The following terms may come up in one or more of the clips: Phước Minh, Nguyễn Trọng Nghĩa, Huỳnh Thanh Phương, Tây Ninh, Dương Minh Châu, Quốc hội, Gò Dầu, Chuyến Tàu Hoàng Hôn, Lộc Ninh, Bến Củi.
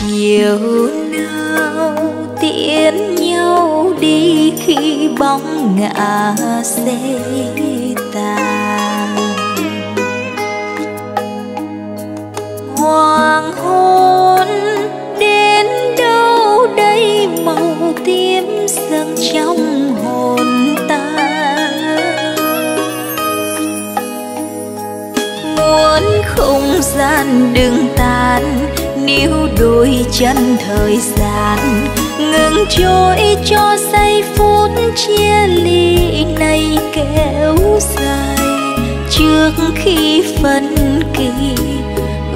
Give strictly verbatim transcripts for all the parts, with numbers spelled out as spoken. chiều nào tiễn nhau đi khi bóng ngã xe tàn. Hoàng hôn đến đâu đây màu tím dâng trong hồn ta, muốn không gian đừng tan níu đôi chân thời gian, ngừng trôi cho giây phút chia ly này kéo dài. Trước khi phân kỳ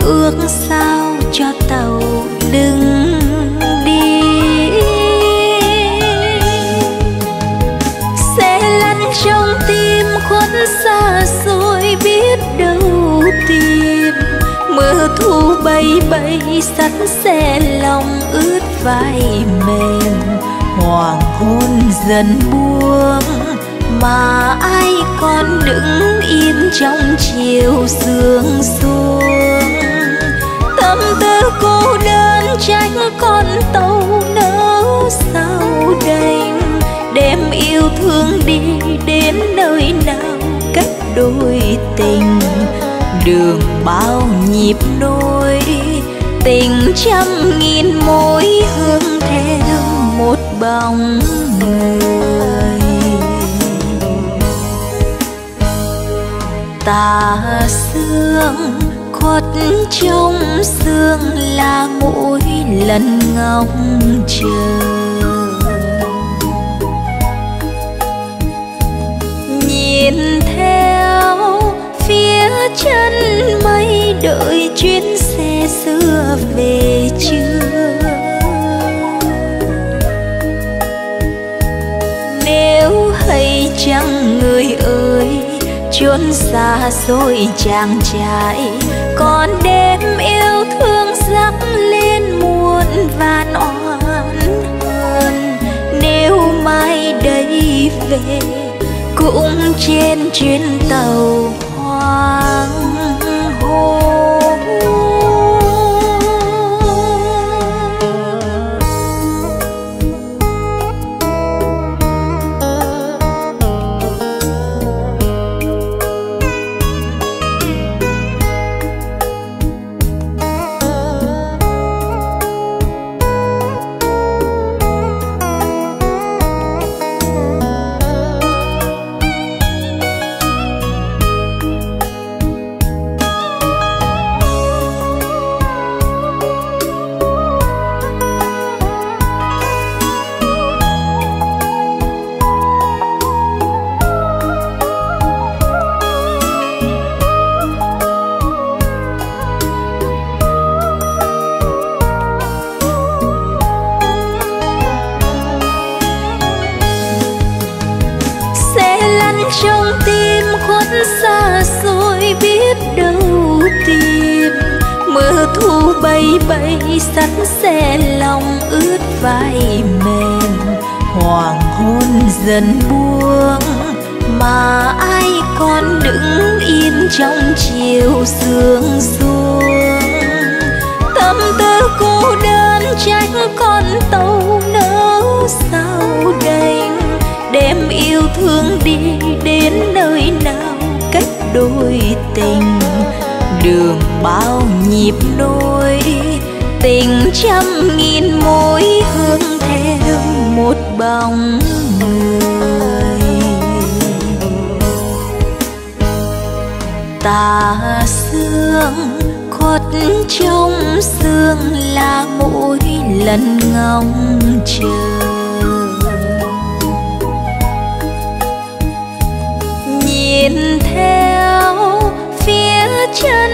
ước sao cho tàu đừng đi, sẽ lăn trong tim khuất xa rồi biết đâu tìm. Mưa thu bay bay sắt xe lòng ướt vai mềm, hoàng hôn dần buông mà ai còn đứng im trong chiều sương xuống. Tâm tư cô đơn trách con tàu nỡ sao đành, đem yêu thương đi đến nơi nào cách đôi tình. Đường bao nhịp nối tình trăm nghìn mối hương theo một bóng người. Tà sương khuất trong sương là mỗi lần ngóng chờ, nhìn theo phía chân mây đợi chuyến xe xưa về chưa. Nếu hay chăng người ơi chốn xa xôi chàng trai, còn đêm yêu thương dắt lên muôn vàn oán hờn. Nếu mai đây về cũng trên chuyến tàu hoàng hôn. Bay sắt xe lòng ướt vai mềm, hoàng hôn dần buông mà ai còn đứng im trong chiều sương xuống. Tâm tư cô đơn trách con tàu nỡ sao đành, đem yêu thương đi đến nơi nào cách đôi tình. Đường bao nhịp nối tình trăm nghìn mối hương theo một bóng người. Tà sương khuất trong sương là mỗi lần ngóng chờ, nhìn theo phía chân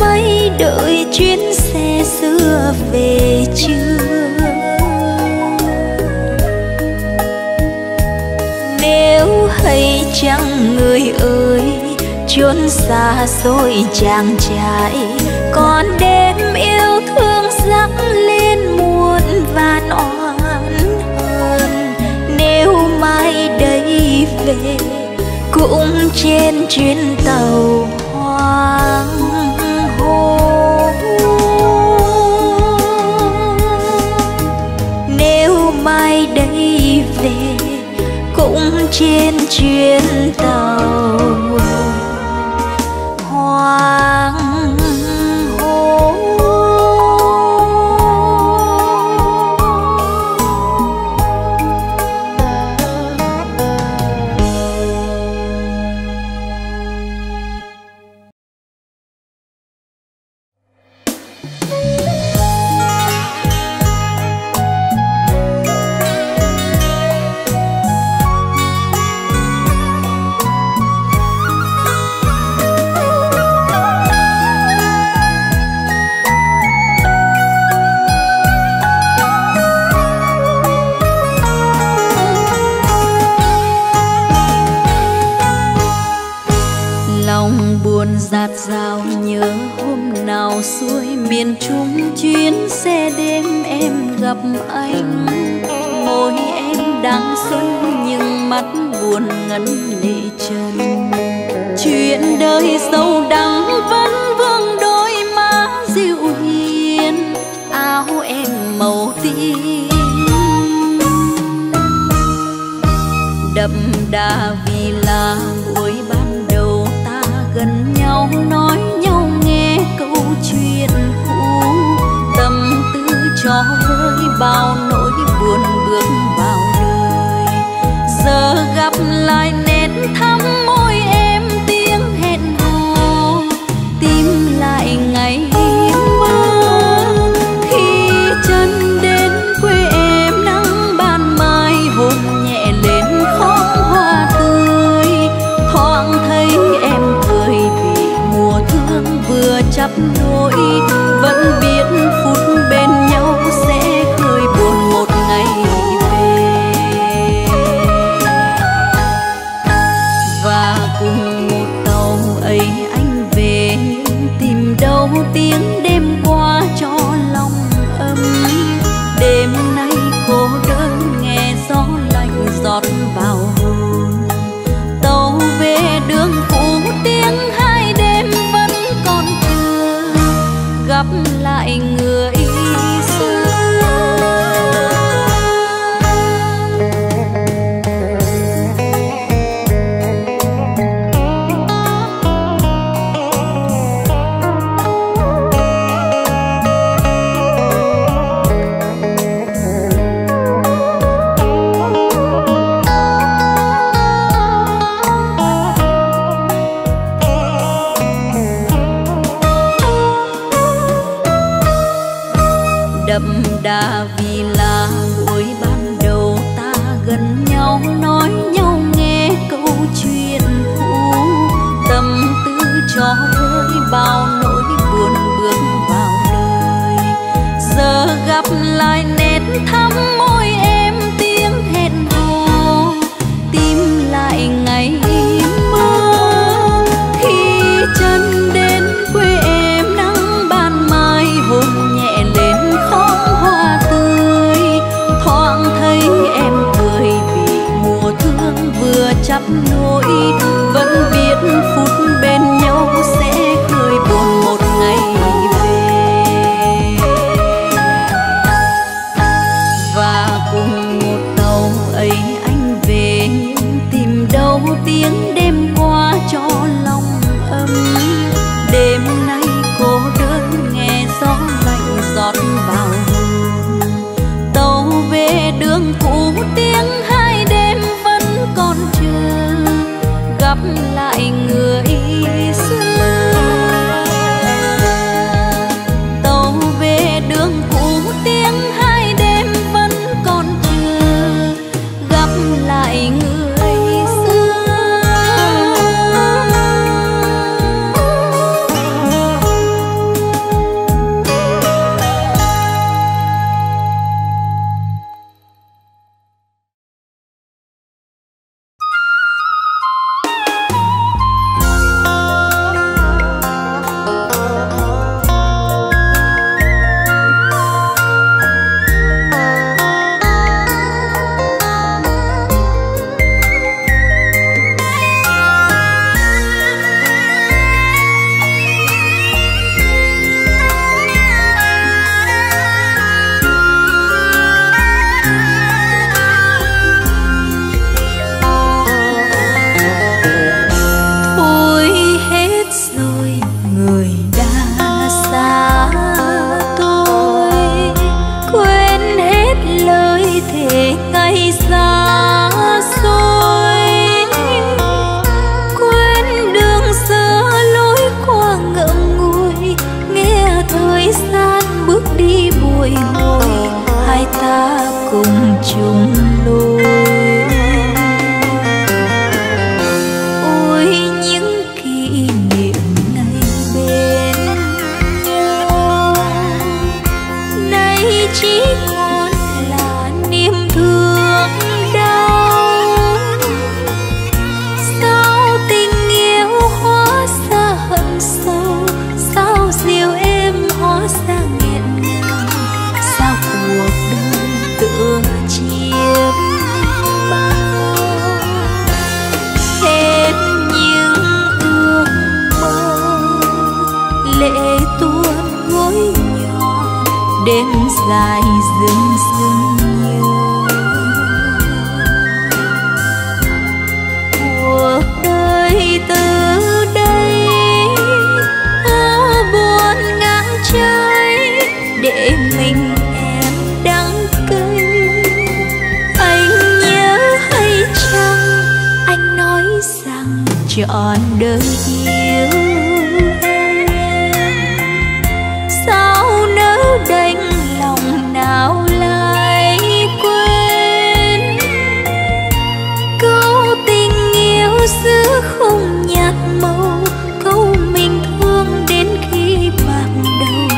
mây đợi chuyến xe xưa về chưa. Nếu hay chăng người ơi chốn xa xôi chàng trai, còn đêm yêu thương dắt lên muôn vàn oán hờn. Nếu mai đây về cũng trên chuyến tàu hoàng hôn. trên chuyến tàu hoàng hôn. Dạt dào nhớ hôm nào xuôi miền Trung chuyến xe đêm em gặp anh, môi em đang xuân nhưng mắt buồn ngấn lệ trần. Chuyện đời sâu đắng vẫn vương đôi má dịu hiền, áo em màu tím đậm đà vì là buổi ban đầu ta gần nói nhau nghe câu chuyện cũ, tâm tư cho vơi bao nỗi buồn bước vào đời. Giờ gặp lại nét thắm môi em tiếng hẹn hò, tìm lại ngày mơ khi chân đến quê em nắng ban mai hôn nhẹ lên khóm hoa tươi, thoáng thấy em cười vừa chắp đôi vẫn biết phút bên nhau sẽ cười buồn một ngày về. Và cùng một tàu ấy anh về tìm đâu tiếng đêm qua cho lòng ấm, đêm nay cô đơn nghe gió lạnh giọt vào hồn. Tàu về đường cũ tiếng hai đêm vẫn còn thơ gặp lại người xưa. Đã vì là buổi ban đầu ta gần nhau nói nhau nghe câu chuyện cũ, tâm tư cho vơi bao nỗi buồn bước vào đời. Giờ gặp lại nét thắm môi em tiếng hẹn hò, tìm lại ngày mơ khi chân đến quê em nắng ban mai hôn nhẹ lên hoa tươi, thoáng thấy em cười vì mùa thương vừa chắp nỗi vẫn biết phút bên nhau sẽ cười buồn một ngày về. Và môi hai ta cùng chung lối. Ôi những kỷ niệm ngày bên nhau, nay chỉ còn là niềm thương đau. Sao tình yêu hóa ra hận sâu, sao dịu em hóa ra nghiện ngào, sao cuộc đời tựa chiếc bao. Hết những ước mơ, lệ tuôn gối nhỏ, đêm dài dừng dừng nhớ. Cuộc đời từ đây hao buồn ngang trái, để mình em đắng cay. Anh nhớ hay chăng anh nói rằng trọn đời yêu em, sao nỡ đành lòng nào lại quên. Câu tình yêu xưa không nhạt màu, câu mình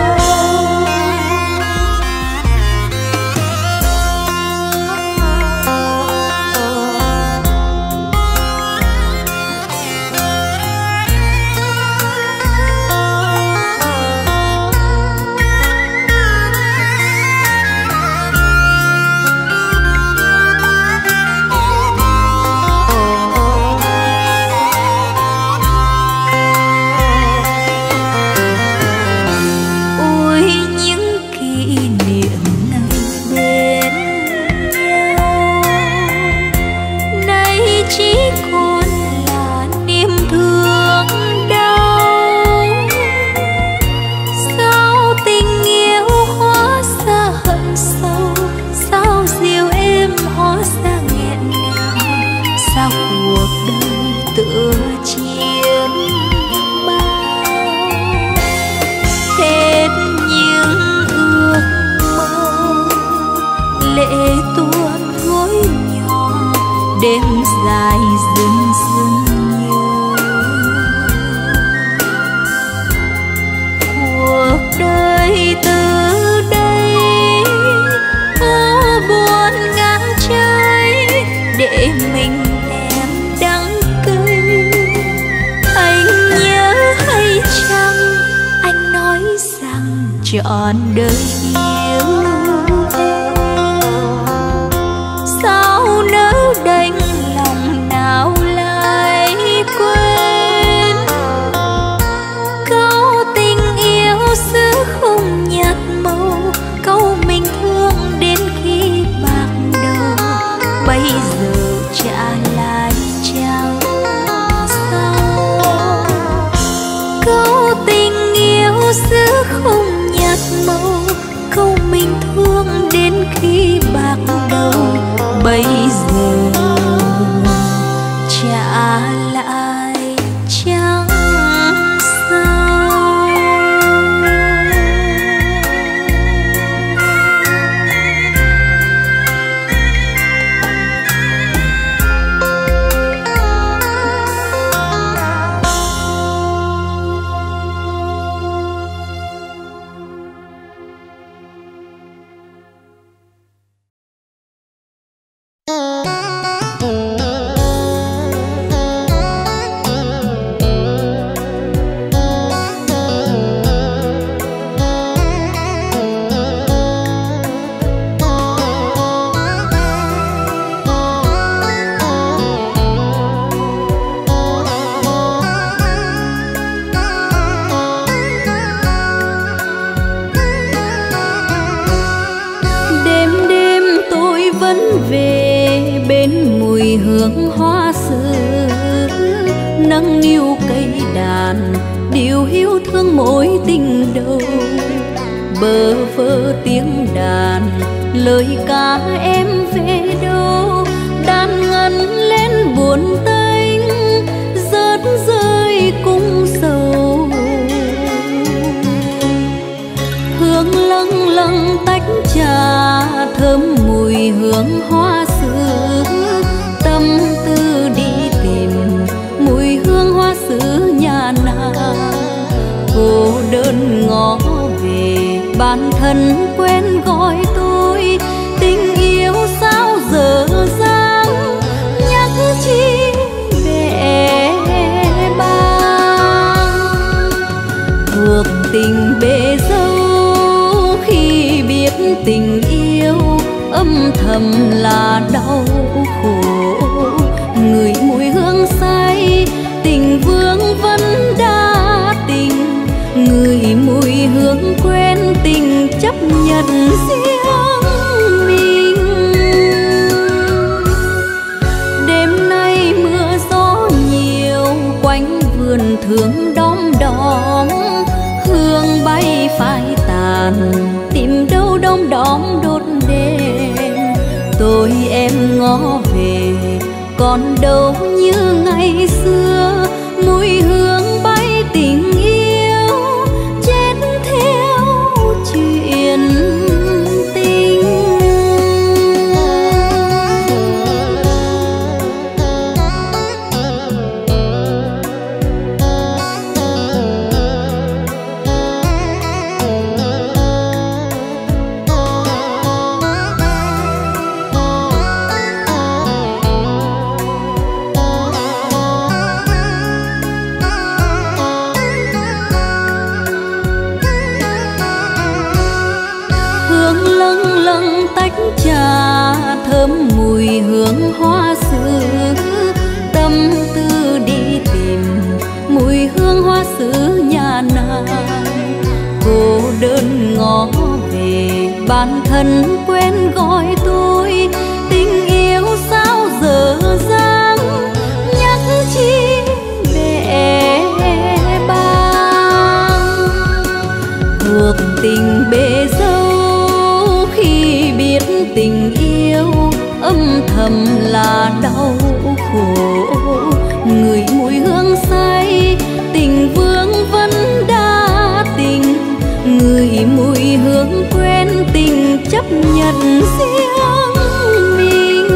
thương đến khi bạc đầu bây giờ trả lại chẳng sao. Ôi những kỷ niệm ngày bên nhau, nay chỉ còn là niềm thương đau. Sao tình yêu hóa ra hận sâu, sao dịu em hóa ra nghẹn ngào, sao cuộc đời tựa chiếc bao. Hết những ước mơ, lệ tuôn gối nhỏ, đêm dài dừng dừng nhớ. Cuộc đời từ đây hao buồn ngang trái, để mình em đắng cay. Anh nhớ hay chăng anh nói rằng trọn đời yêu em, sao nỡ đành lòng nào lại quên. Câu tình yêu xưa không nhạt màu, câu mình thương đến khi bạc đầu bây giờ trả lại chẳng sao. Câu tình yêu xưa không nhạt màu, câu mình thương đến khi bạc đầu bây giờ trả lại chẳng sao. Đêm đêm tôi vẫn về bên mùi hương hoa xưa, nâng niu cây đàn điều hiu thương mỗi tình đầu. Bơ vơ tiếng đàn lời ca em về đâu, đàn ngân lên buồn tênh rớt rơi. về hương hoa xưa, tâm tư đi tìm mùi hương hoa xưa nhà nàng. Cô đơn ngó về bản thân quên gọi tôi, tình yêu sao dở dang nhắc chi bể bàng. Cuộc tình bể dâu khi biết tình yêu âm thầm là đau khổ, người mùi hương say tình vương vấn đa tình, người mùi hương quên tình chấp nhận riêng mình. Đêm nay mưa gió nhiều quanh vườn thương đom đóm, hương bay phai tàn tìm đâu đom đóm đốt đêm. Tôi em ngó về còn đâu như ngày xưa, mùi hương bay tình yêu chết theo chuyện tình. Mùi hương hoa xưa, tâm tư đi tìm mùi hương hoa xưa nhà nàng. Cô đơn ngó về bản thân quên gọi tôi, tình yêu sao dở dang nhắc chi bể bàng. Cuộc tình bể dâu khi biết tình yêu âm thầm là đau khổ, người mùi hương say tình vương vấn đa tình, người mùi hương quên tình chấp nhận riêng mình.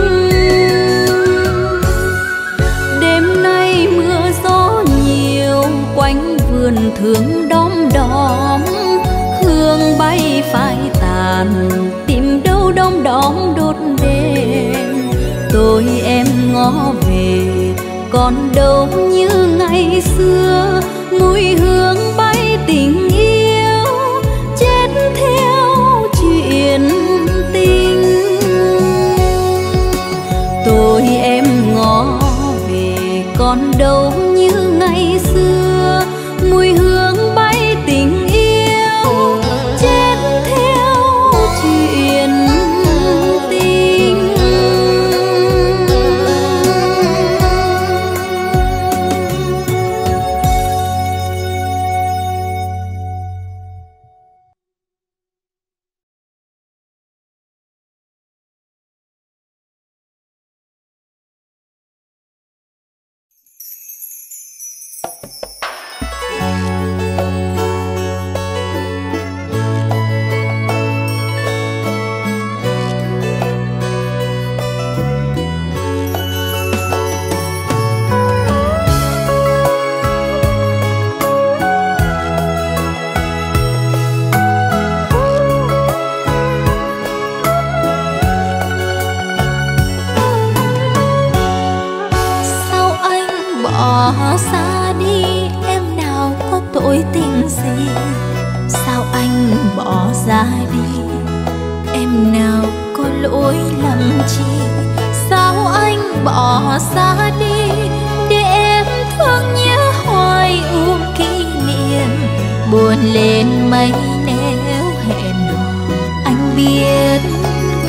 Đêm nay mưa gió nhiều quanh vườn thương đom đóm, hương bay phai tàn tìm đâu đom đóm đốt đêm. Tôi em ngó về còn đâu như ngày xưa, mùi hương bay tình yêu chết theo chuyện tình. Tôi em ngó về còn đâu như ngày xưa, mùi hương bay tình yêu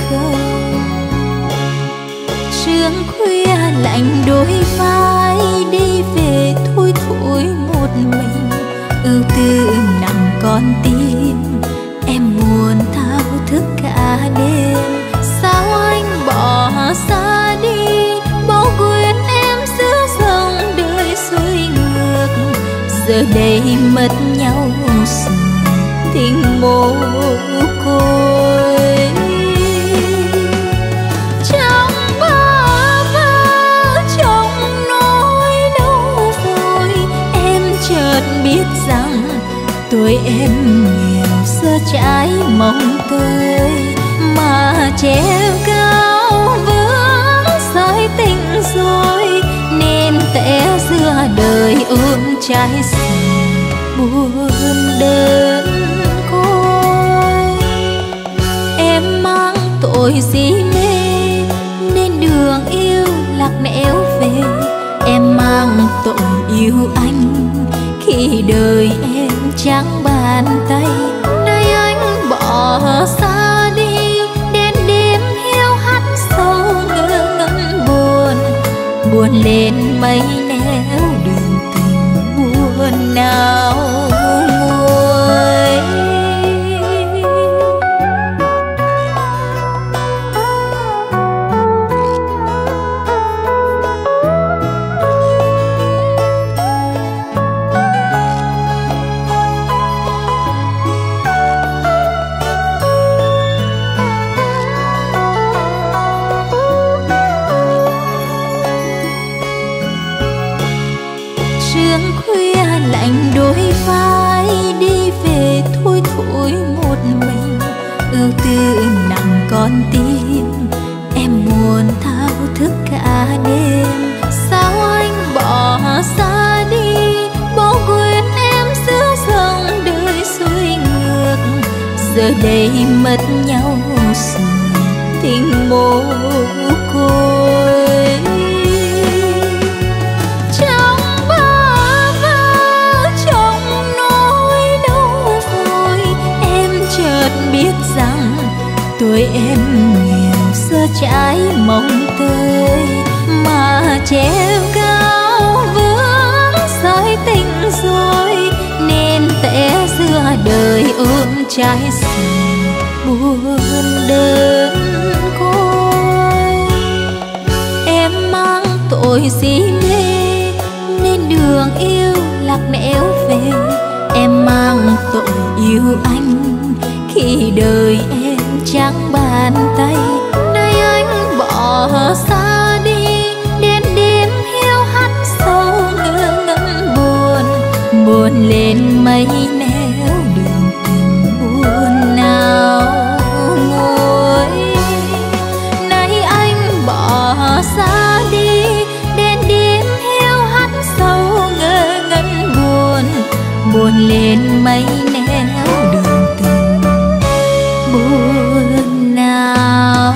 côi. chợt biết rằng tuổi em nghèo xưa trái mong tươi mà treo cao vướng sợi tình rồi nên té giữa đời ôm trái sầu buồn đơn côi. Em mang tội gì mê nên đường yêu lạc nẻo về, em mang tội yêu anh khi đời em trắng bàn tay. Nay anh bỏ xa đi đến đêm hiu hắt sâu ngân buồn, buồn lên mấy nẻo đường tình buồn nào nguôi. Con tim em buồn thao thức cả đêm, sao anh bỏ xa đi bỏ quên em giữa dòng đời xuôi ngược. Giờ đây mất nhau rồi tình mồ côi, trong bơ vơ trong nỗi đau vội em chợt biết rằng tuổi em nghèo xưa trái mong tươi mà treo cao vướng sợi tình rồi nên té giữa đời ôm trái sầu buồn đơn côi. Em mang tội si mê nên đường yêu lạc nẻo về, em mang tội yêu anh khi đời em trắng bàn tay. Nay anh bỏ xa đi đến đêm hiu hắt sâu ngân buồn, buồn lên mấy nẻo đường tình buồn nào nguôi. Nay anh bỏ xa đi đến đêm hiu hắt sâu ngân buồn, buồn lên mấy nẻo đường tình buồn nào.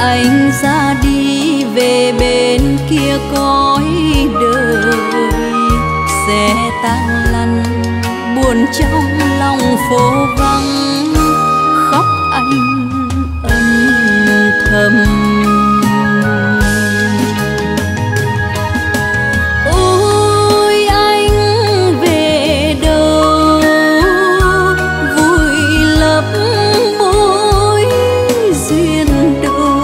Anh ra đi về bên kia cõi đời, buồn trong lòng phố vắng, khóc anh âm thầm. Ôi anh về đâu vùi lấp mối duyên đâu.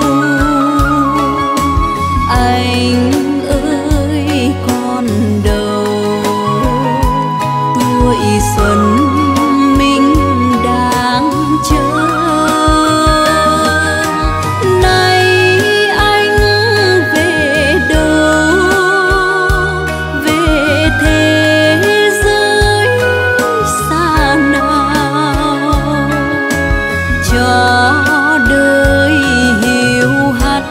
Anh ơi con đâu tuổi xuân mình đang chờ. Nay anh về đâu, về thế giới xa nào, cho đời hiu hắt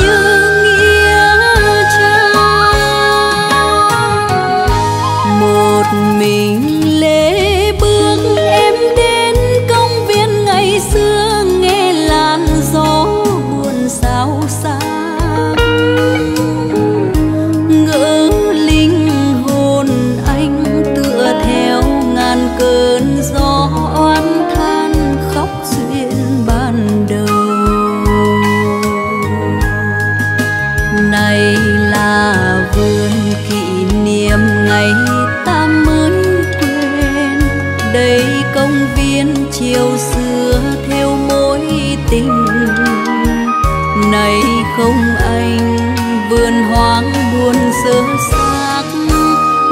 như nghĩa trang. Một mình chiều xưa theo mối tình này không anh, vườn hoang buồn sơ xác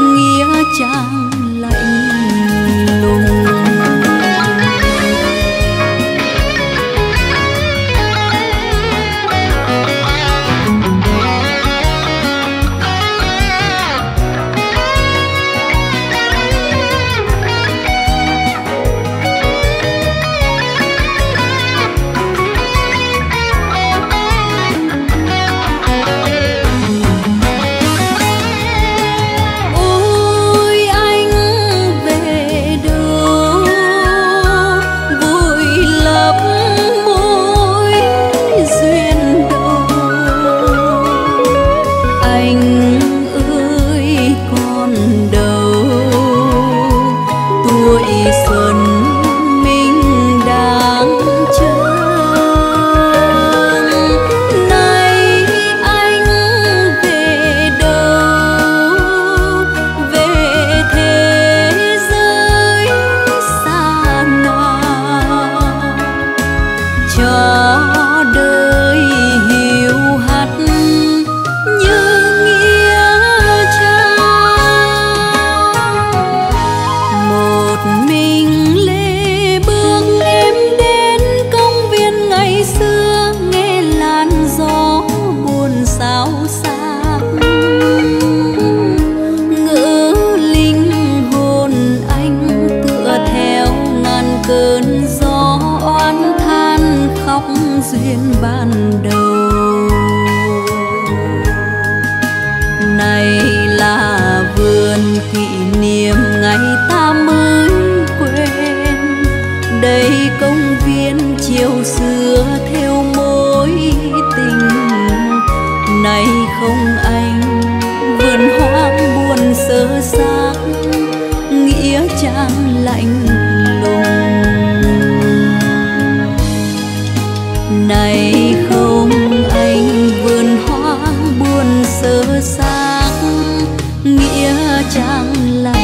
nghĩa trang lạnh lùng. Duyên ban đầu này là vườn kỷ niệm ngày ta mới quen. Đây công viên chiều xưa theo mối tình này không anh, vườn hoang buồn sơ xác nghĩa trang lạnh lùng. Này không anh, vườn hoang buồn sơ xác nghĩa trang lạnh.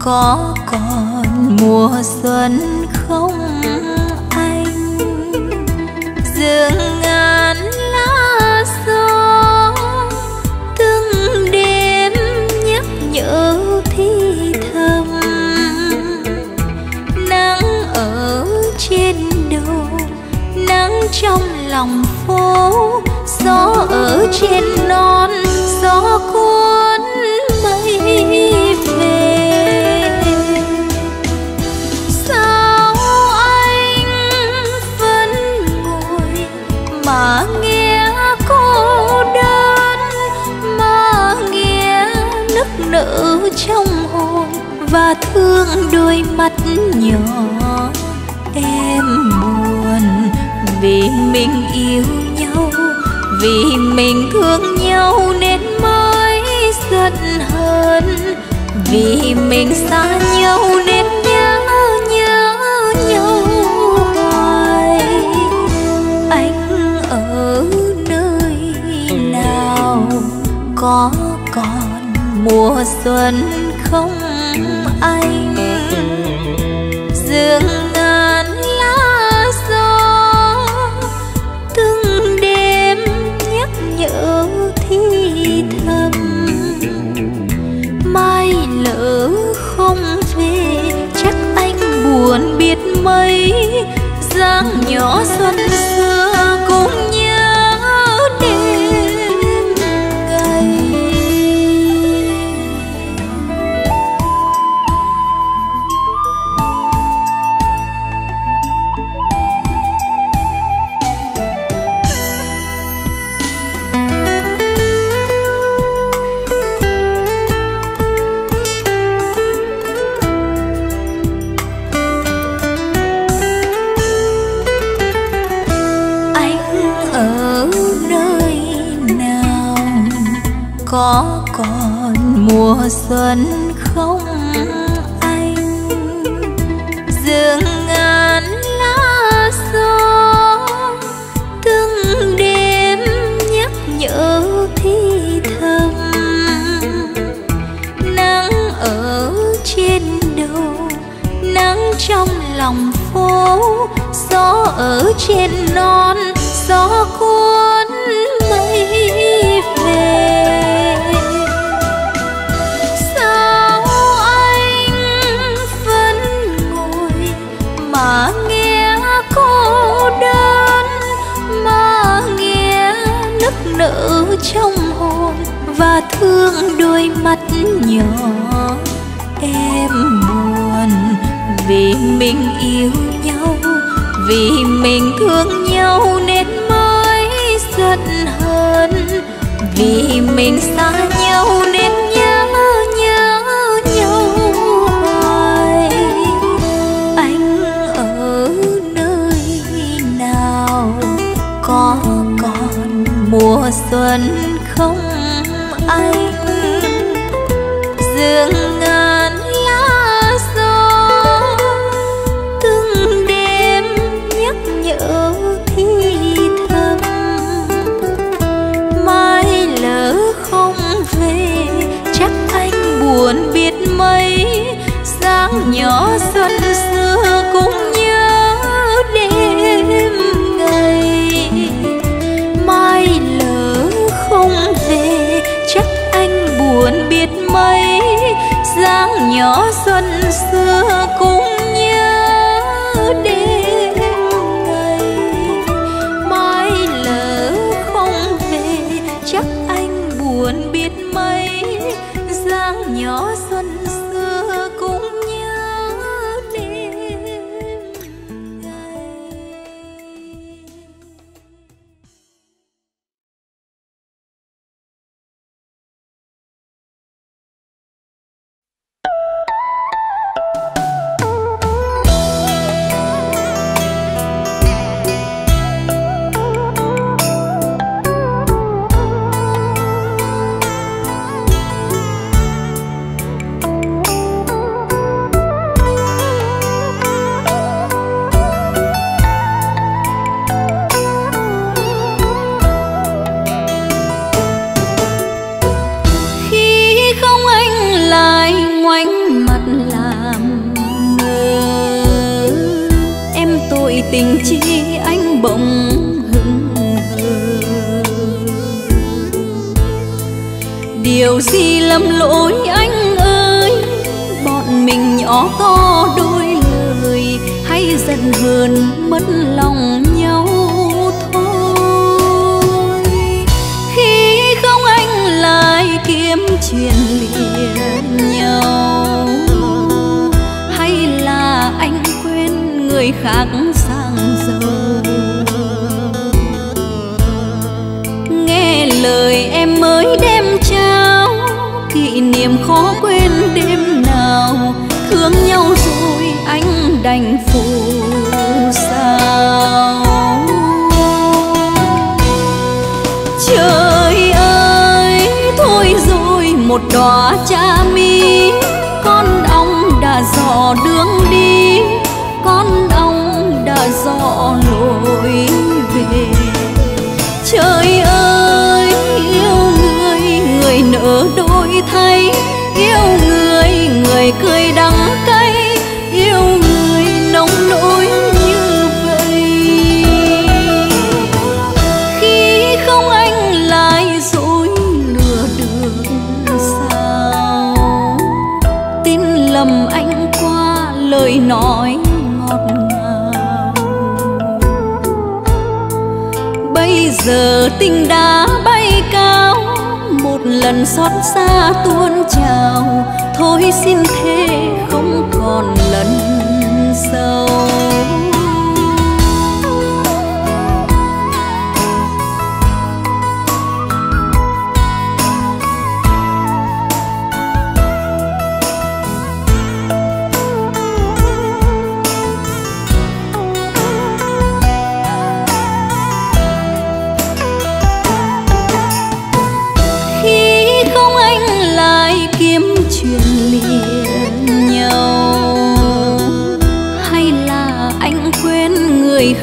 Có còn mùa xuân không anh, dường ngàn lá gió từng đêm nhắc nhở thi. trên non gió cuốn mây về. Sao anh vẫn ngồi mà nghe cô đơn, mà nghe nức nở trong hồn và thương đôi mắt nhỏ em buồn vì mình yêu nhau, vì mình thương nhau nên mới giận hờn, vì mình xa nhau nên nhớ nhớ nhau hoài. Anh ở nơi nào, có còn mùa xuân không anh? Dương buồn biết mấy, dáng nhỏ xuân xưa cũng nhớ đêm ngày. Có còn mùa xuân không anh? Dương ngàn lá gió từng đêm nhắc nhở thi thầm, nắng ở trên đầu, nắng trong lòng phố, gió ở trên non, gió cuốn mây về. Mà nghe cô đơn, mà nghe nức nở trong hồn và thương đôi mắt nhỏ em buồn vì mình yêu nhau, vì mình thương nhau nên mới giận hờn, vì mình xa nhau nên nhớ nhớ nhau hoài. Anh ở nơi nào, có còn mùa xuân không anh? Dương ngàn lá gió từng đêm nhắc nhở thi thầm, mai lỡ không về chắc anh buồn biết mấy, dáng nhỏ xuân xưa cũng nhớ đêm ngày. Mai lỡ không về chắc anh buồn biết mấy, dáng nhỏ xuân xưa cũng nhớ đêm ngày. Mai lỡ không về chắc anh buồn biết mấy, dáng nhỏ xuân xưa cũng nhớ đêm ngày. Tình chi anh bỗng hững hờ, điều gì lầm lỗi anh ơi? Bọn mình nhỏ to đôi lời, hay giận hờn mất lòng nhau thôi. Khi chuyện liền nhau, hay là anh quên người khác sang giàu? Nghe lời em mới đem trao kỷ niệm khó quên đêm nào, thương nhau rồi anh đành phụ sao. Trời ơi, thôi rồi một đóa cha mi, con ong đã dò đường đi, con ong đã dò lối về. Trời ơi, yêu người người nỡ đổi thay, yêu người người cười đắng cay, yêu người nông nỗi như vậy. Khi không anh lại dối lừa đường sao, tin lầm anh qua lời nói ngọt ngào. Bây giờ tình đã bay cao, một lần xót xa tuôn trào, thôi xin thế không còn lần sau.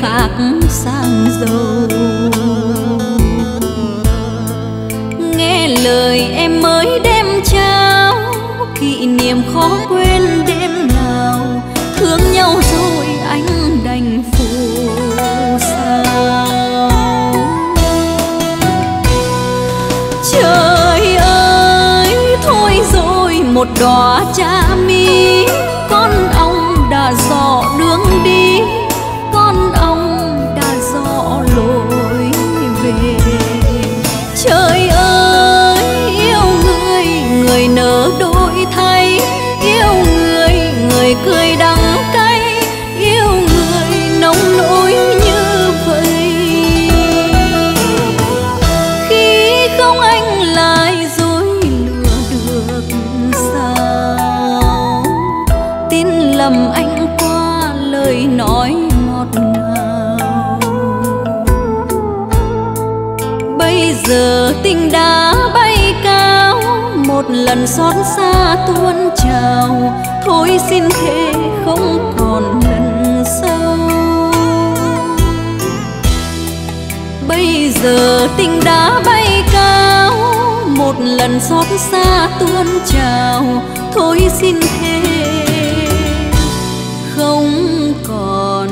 Khác sang giàu, nghe lời em mới đem trao kỷ niệm khó quên đêm nào, thương nhau rồi anh đành phụ sao. Trời ơi, thôi rồi một đóa cha mi, con ong đã dò đường đi, con ong đã dò lối về. Trời ơi, yêu người người nỡ đổi thay, yêu người người cười đắng cay, yêu người nông nỗi như vậy. Khi không anh lại dối lừa được sao, tin lầm anh qua lời nói. Bây giờ tình đã bay cao, một lần xót xa tuôn trào, thôi xin thế không còn lần sau. Bây giờ tình đã bay cao, một lần xót xa tuôn trào, thôi xin thế không còn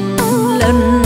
lần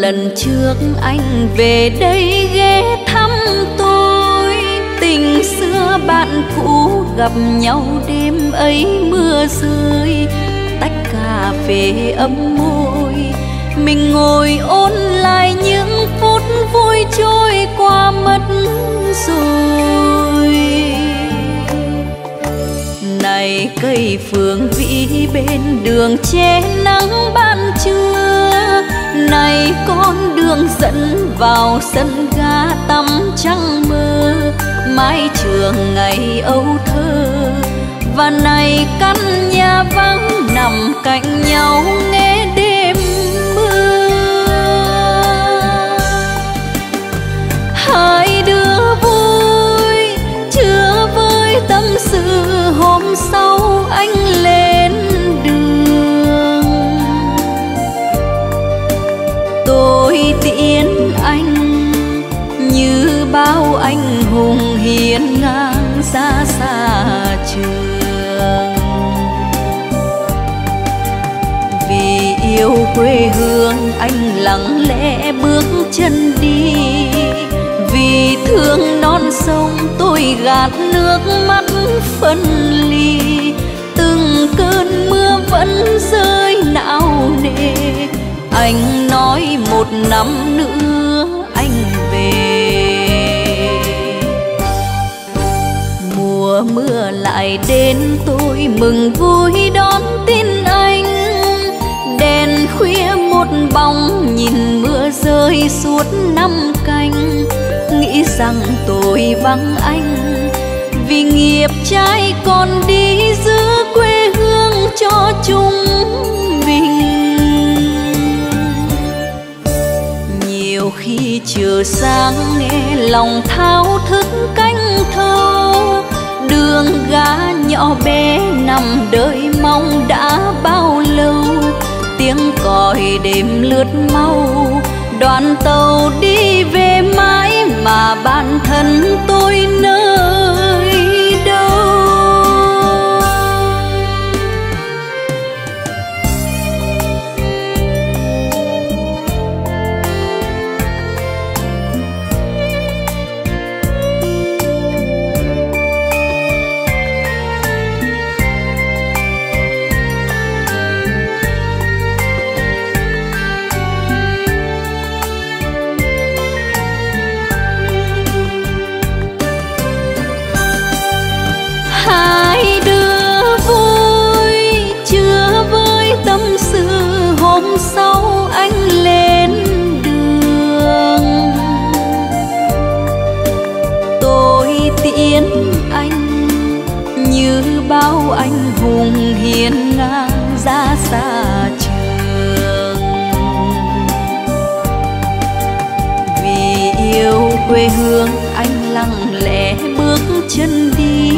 lần trước anh về đây ghé thăm tôi, tình xưa bạn cũ gặp nhau đêm ấy mưa rơi, tách cà phê ấm môi mình ngồi ôn lại những phút vui trôi qua mất rồi. Này cây phường vĩ bên đường che nắng ban trưa, này con đường dẫn vào sân ga tắm trăng mơ, mái trường ngày ấu thơ, và này căn nhà vắng nằm cạnh nhau nghe đêm mưa. anh như bao anh hùng hiên ngang ra xa trường. Vì yêu quê hương anh lặng lẽ bước chân đi, vì thương non sông tôi gạt nước mắt phân ly. Từng cơn mưa vẫn rơi não nề, anh nói một năm nữa anh về. Mùa mưa lại đến, tôi mừng vui đón tin anh. Đèn khuya một bóng nhìn mưa rơi suốt năm canh, nghĩ rằng tôi vắng anh vì nghiệp trai còn đi giữ quê hương cho chúng mình. Nhiều khi chiều sáng nghe lòng thao thức canh thơ, đường gã nhỏ bé nằm đợi mong đã bao lâu. Tiếng còi đêm lướt mau, đoàn tàu đi về mãi mà bản thân tôi nơi đâu. Bao anh hùng hiên ngang ra xa trường. Vì yêu quê hương anh lặng lẽ bước chân đi,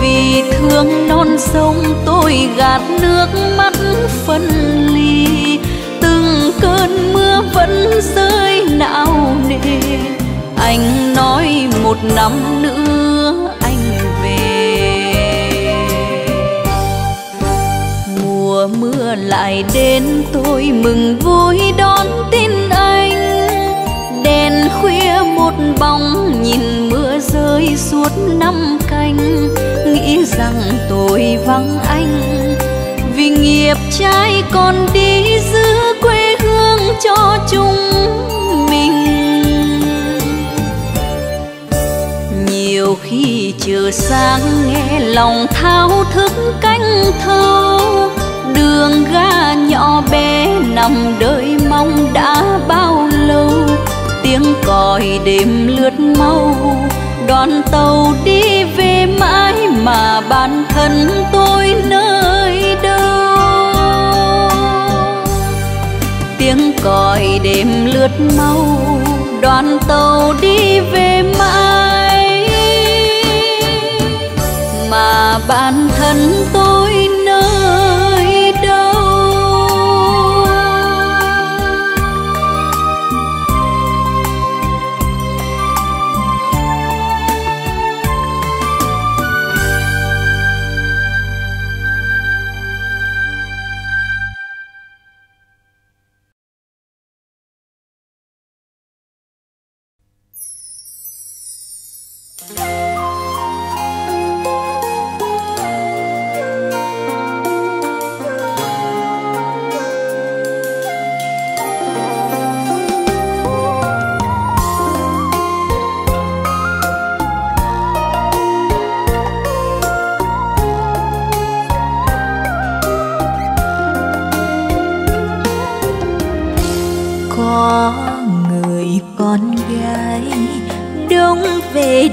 vì thương non sông tôi gạt nước mắt phân ly. Từng cơn mưa vẫn rơi não nề, anh nói một năm nữa anh về. Mưa lại đến, tôi mừng vui đón tin anh. Đèn khuya một bóng nhìn mưa rơi suốt năm canh, nghĩ rằng tôi vắng anh vì nghiệp trai còn đi giữ quê hương cho chúng mình. Nhiều khi chiều sáng nghe lòng thao thức cánh thơ, đường ga nhỏ bé nằm đợi mong đã bao lâu. Tiếng còi đêm lướt mau, đoàn tàu đi về mãi mà bản thân tôi nơi đâu. Tiếng còi đêm lướt mau, đoàn tàu đi về mãi mà bản thân tôi nơi.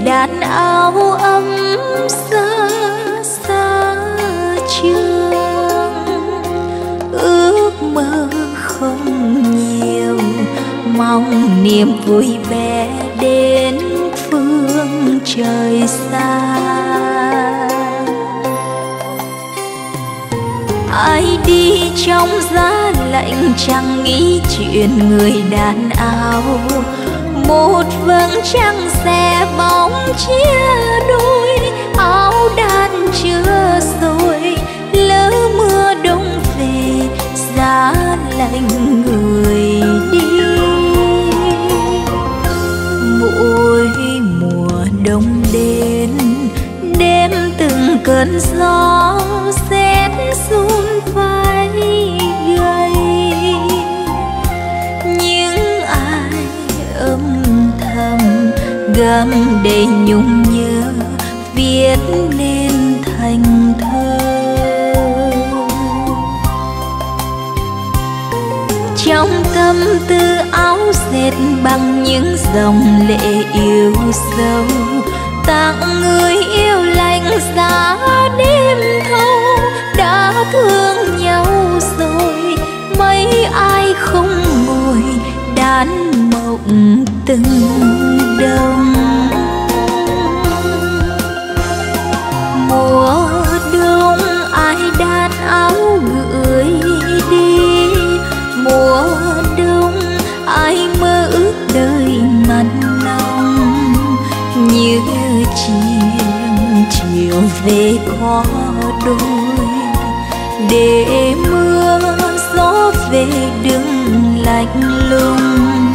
Đàn áo ấm xa xa trường, ước mơ không nhiều, mong niềm vui bé đến phương trời xa. Ai đi trong gia đình lạnh chẳng nghĩ chuyện người đàn ao. Một vầng trăng xe bóng chia đôi, áo đàn chưa rồi, lỡ mưa đông về giá lạnh người đi. Mỗi mùa đông đến, đêm từng cơn gió rét run vai gầy, những ai âm thầm gặm đầy nhung nhớ viết nên thành thơ. Trong tâm tư áo dệt bằng những dòng lệ yêu sâu, tặng người yêu lạnh giá đêm thâu. Đã thương nhau rồi mấy ai không ngồi đán mộng từng đông. Mùa đông ai đan áo gửi đi, mùa đông ai mơ ước đời mặn nồng. Như chiều chiều về có đôi, để mưa gió về đừng lạnh lùng,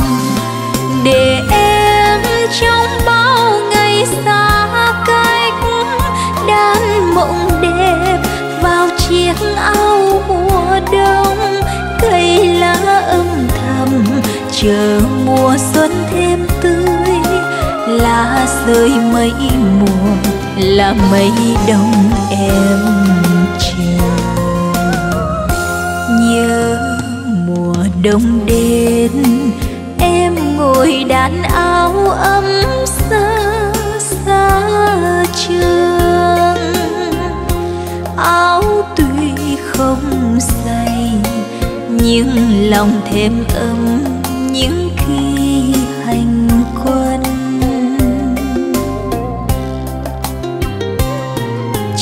để em trong bao ngày xa cách đan mộng đẹp vào chiếc áo mùa đông. Cây lá âm thầm chờ mùa xuân thêm tươi, lá rơi mấy mùa là mấy đông em chờ. Nhớ mùa đông đến em ngồi đàn áo ấm xa xa trường, áo tuy không dày nhưng lòng thêm ấm những khi hành quân.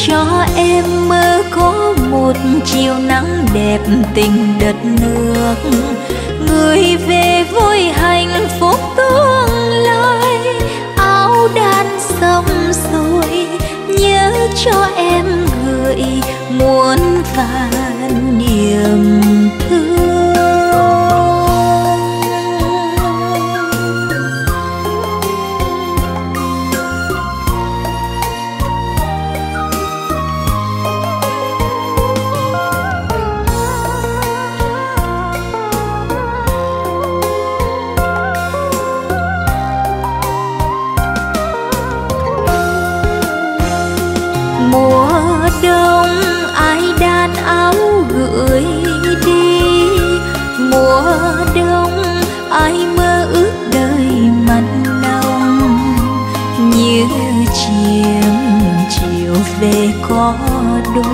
Cho em mơ có một chiều nắng đẹp tình đất nước, người về vui hạnh phúc tương lai. Áo đan xong rồi nhớ cho em gửi muôn vàn niềm thương. Về có đôi,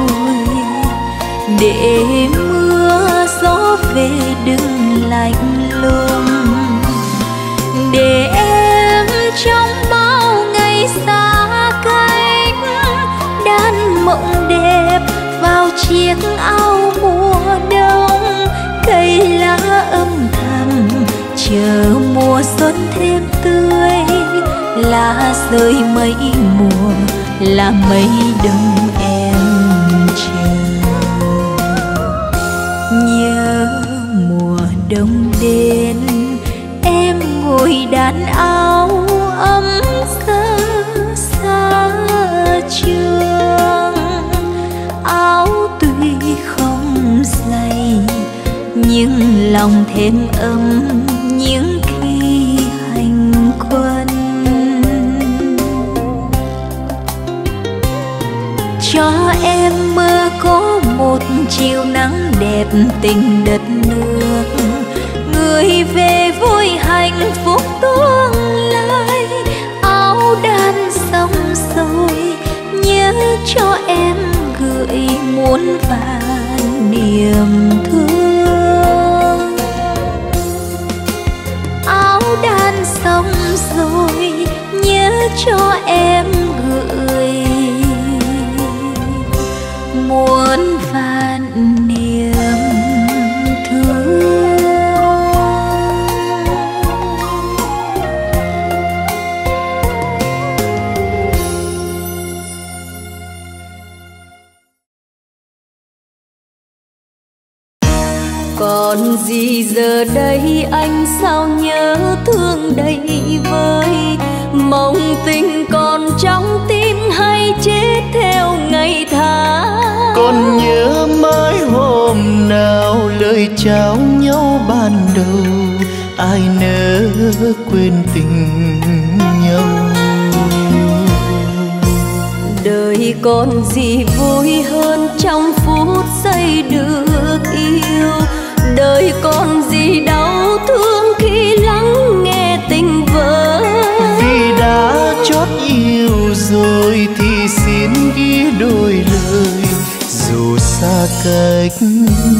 để mưa gió về đừng lạnh lùng, để em trong bao ngày xa cách đan mộng đẹp vào chiếc áo mùa đông. Cây lá âm thầm chờ mùa xuân thêm tươi, lá rơi mấy mùa là mấy đông em chờ. Nhớ mùa đông đến em ngồi đàn áo ấm xa xa trường, áo tuy không dày nhưng lòng thêm ấm những khi hành quân. Cho em mơ có một chiều nắng đẹp tình đất nước, người về vui hạnh phúc tương lai. Áo đan xong rồi nhớ cho em gửi muôn vàn niềm thương. Áo đan xong rồi nhớ cho em gửi muôn vạn niềm thương. gì giờ đây anh sao nhớ thương đầy vơi, mong tình còn trong tim hay chết theo ngày tháng. Còn nhớ mãi hôm nào lời chào nhau ban đầu, ai nỡ quên tình nhau. Đời còn gì vui hơn trong phút giây được yêu, đời còn gì đau thương khi lắng nghe tình vỡ. Vì đã chót yêu rồi thì xin ghi đôi lời dù xa cách.